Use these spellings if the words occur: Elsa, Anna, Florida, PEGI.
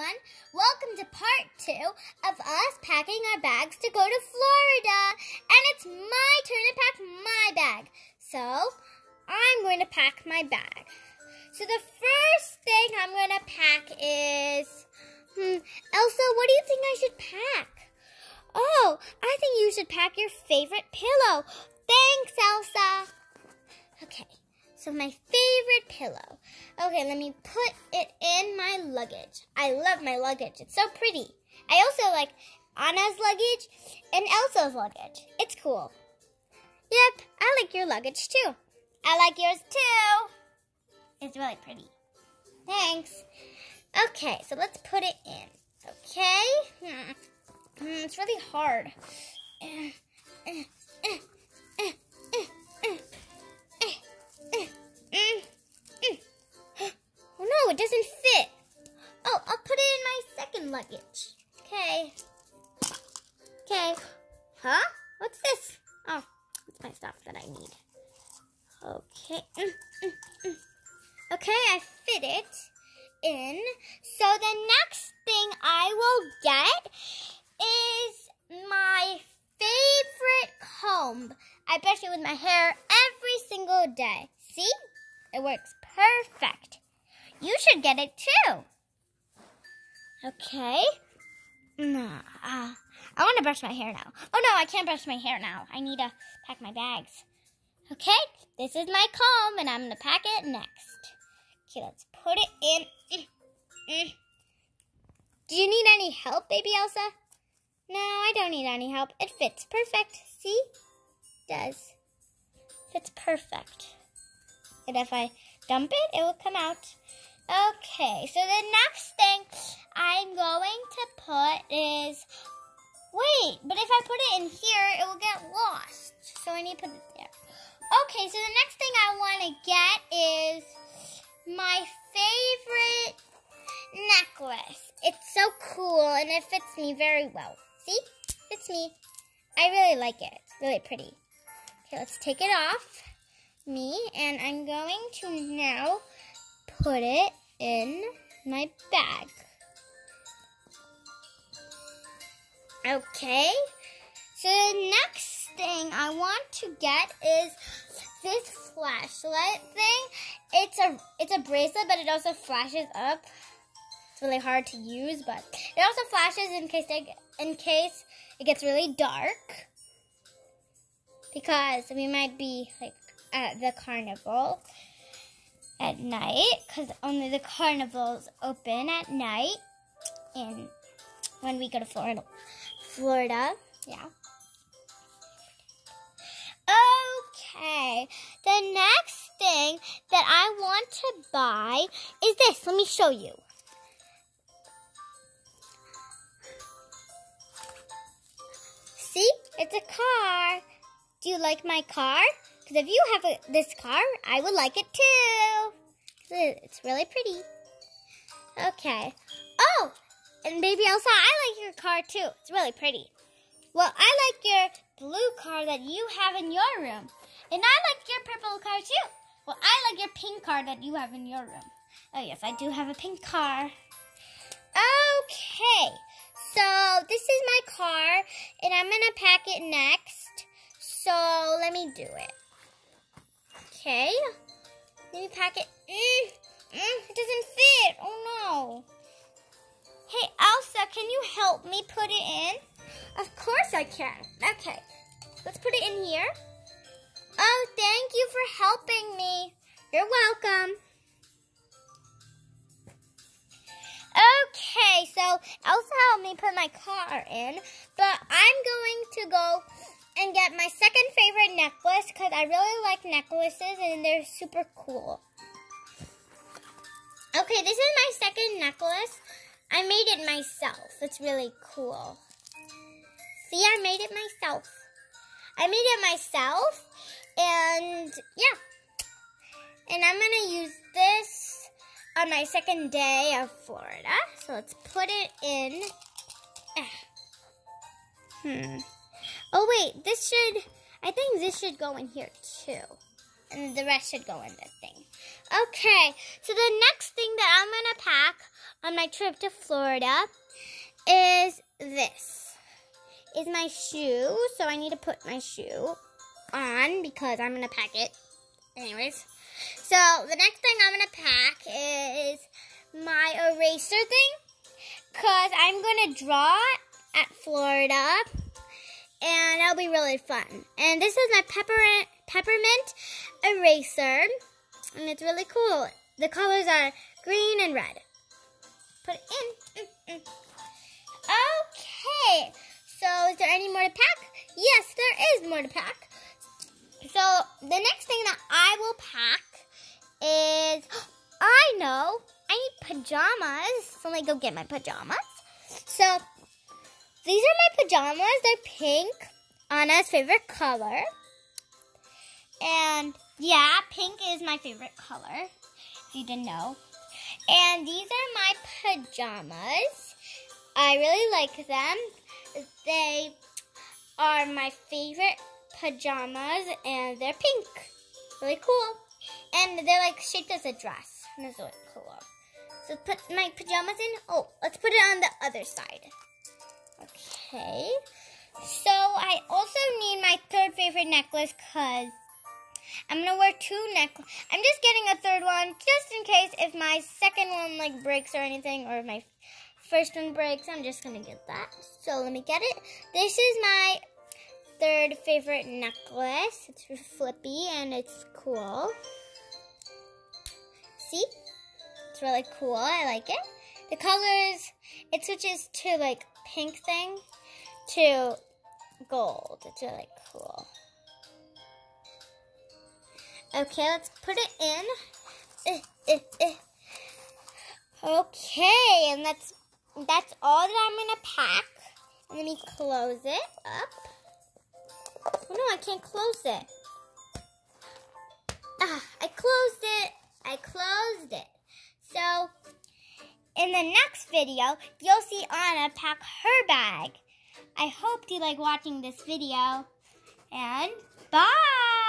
everyone. Welcome to part 2 of us packing our bags to go to Florida. And it's my turn to pack my bag. So, I'm going to pack my bag. So the first thing I'm going to pack is... Elsa, what do you think I should pack? Oh, I think you should pack your favorite pillow. Thanks, Elsa. Okay. So my favorite pillow. Okay, let me put it in my luggage. I love my luggage. It's so pretty. I also like Anna's luggage and Elsa's luggage. It's cool. Yep, I like your luggage too. I like yours too. It's really pretty. Thanks. Okay, so let's put it in. Okay? It's really hard. It doesn't fit. Oh, I'll put it in my second luggage. Okay. Okay. Huh? What's this? Oh, it's my stuff that I need. Okay. Okay, I fit it in. So the next thing I will get is my favorite comb. I brush it with my hair every single day. See? It works perfect. You should get it too. Okay. I want to brush my hair now. Oh no, I can't brush my hair now. I need to pack my bags. Okay, this is my comb and I'm going to pack it next. Okay, let's put it in. Do you need any help, baby Elsa? No, I don't need any help. It fits perfect. See? It does. Fits perfect. And if I dump it, it will come out. Okay, so the next thing I'm going to put is, wait, but if I put it in here, it will get lost. So I need to put it there. Okay, so the next thing I want to get is my favorite necklace. It's so cool and it fits me very well. See? Fits me. I really like it. It's really pretty. Okay, let's take it off me and I'm going to now put it in my bag. Okay, so the next thing I want to get is this flashlight thing. It's a bracelet, but it also flashes up. It's really hard to use, but it also flashes in case it gets really dark, because we might be like at the carnival at night, because only the carnivals open at night and when we go to Florida, yeah. Okay, the next thing that I want to buy is this. Let me show you. See, it's a car. Do you like my car? Because if you have this car, I would like it too. It's really pretty. Okay. Oh, and baby Elsa, I like your car too. It's really pretty. Well, I like your blue car that you have in your room. And I like your purple car too. Well, I like your pink car that you have in your room. Oh yes, I do have a pink car. Okay. So this is my car and I'm going to pack it next. So let me do it. Okay, let me pack it. It doesn't fit. Oh no. Hey Elsa, can you help me put it in? Of course I can. Okay, let's put it in here. Oh, thank you for helping me. You're welcome. Okay, so Elsa helped me put my car in, but I'm going to go and get my second favorite necklace because I really like necklaces and they're super cool. Okay, this is my second necklace. I made it myself. It's really cool. See, I made it myself. I made it myself and yeah. And I'm going to use this on my second day of Florida. So let's put it in. Oh wait, I think this should go in here too. And the rest should go in this thing. Okay, so the next thing that I'm going to pack on my trip to Florida is this. Is my shoe. So I need to put my shoe on because I'm going to pack it. Anyways. So the next thing I'm going to pack is my eraser thing. Because I'm going to draw at Florida. And that'll be really fun. And this is my peppermint eraser. And it's really cool. The colors are green and red. Put it in. Okay. So is there any more to pack? Yes, there is more to pack. So the next thing that I will pack is, I know, I need pajamas. So let me go get my pajamas. So these are my pajamas. They're pink, Anna's favorite color. And yeah, pink is my favorite color, if you didn't know. And these are my pajamas. I really like them. They are my favorite pajamas, and they're pink. Really cool. And they're like shaped as a dress. And it's really cool. So put my pajamas in. Oh, let's put it on the other side. Okay. So I also need my third favorite necklace because I'm going to wear two necklaces. I'm just getting a third one just in case if my second one like breaks or anything, or if my first one breaks, I'm just going to get that. So let me get it. This is my third favorite necklace. It's flippy and it's cool. See? It's really cool. I like it. The colors, it switches to like pink thing to gold. It's really cool. Okay, let's put it in. Okay, and that's all that I'm gonna pack. Let me close it up. Oh no, I can't close it. Ah, I closed it. I closed it. So in the next video, you'll see Anna pack her bag. I hope you like watching this video. And bye!